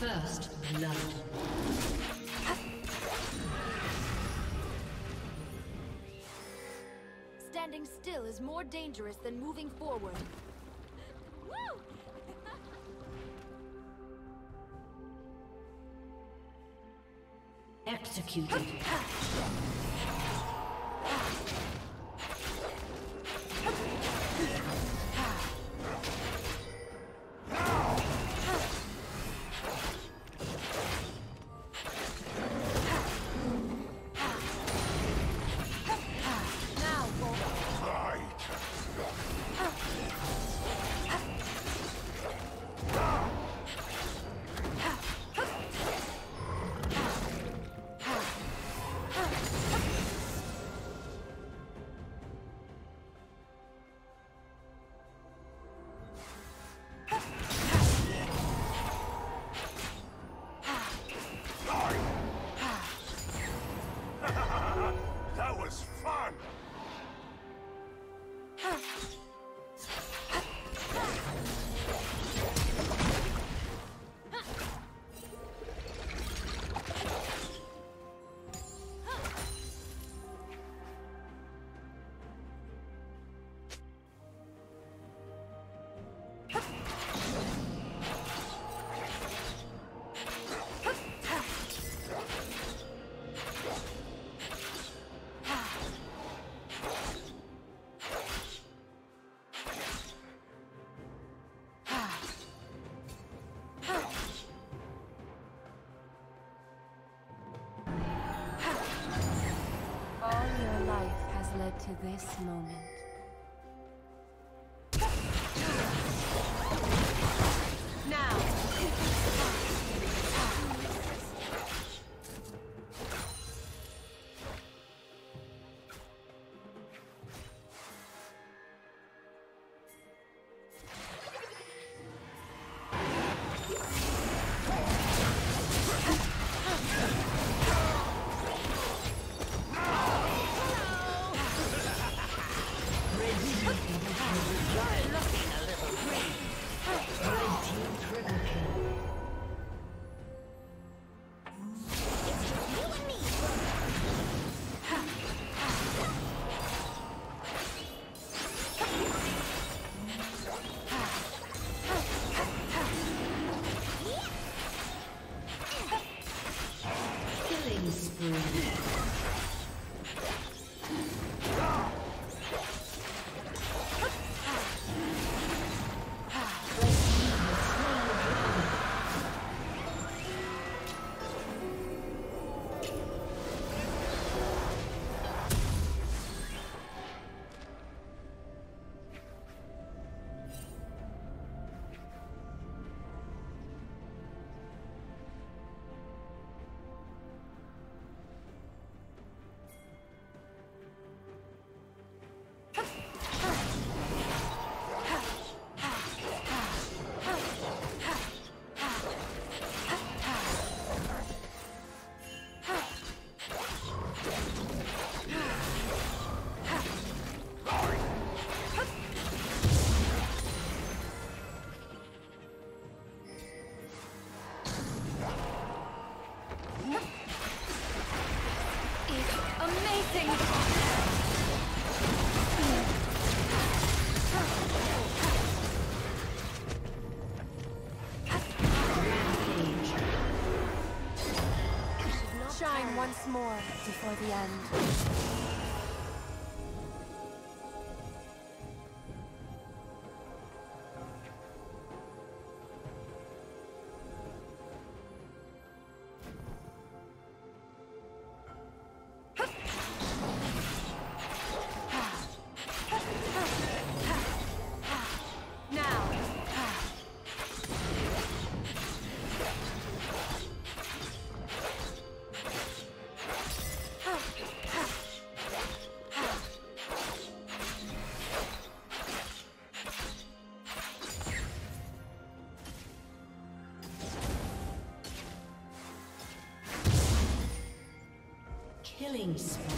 First blood. Standing still is more dangerous than moving forward. Executed. To this moment. Once more before the end. Killing spree.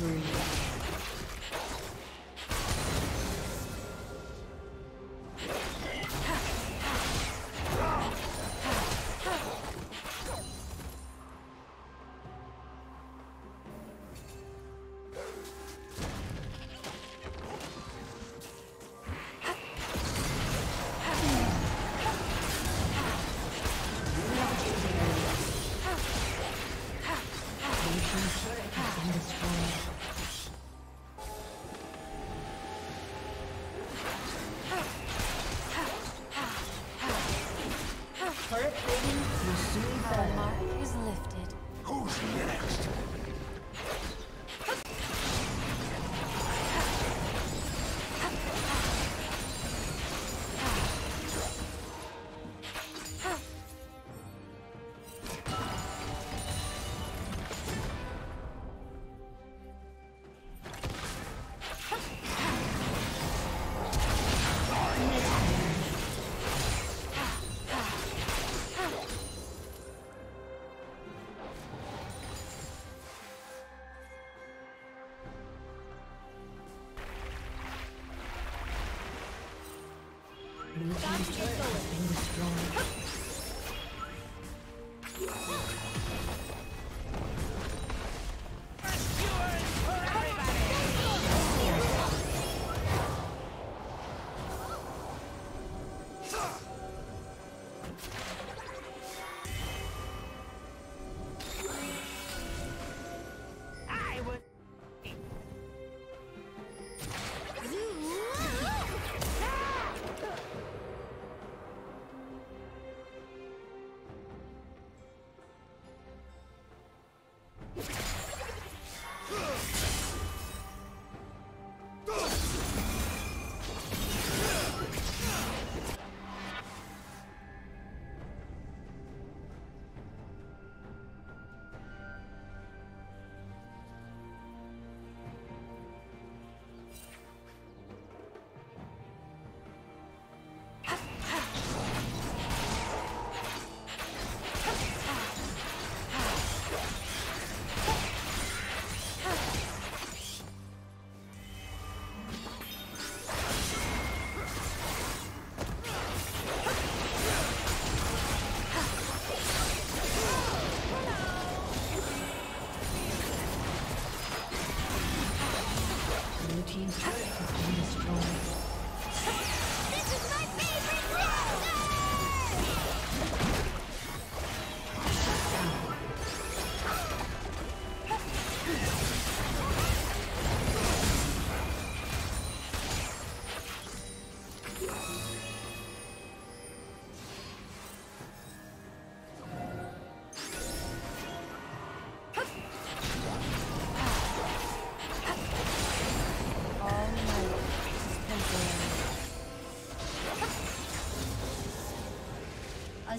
free. A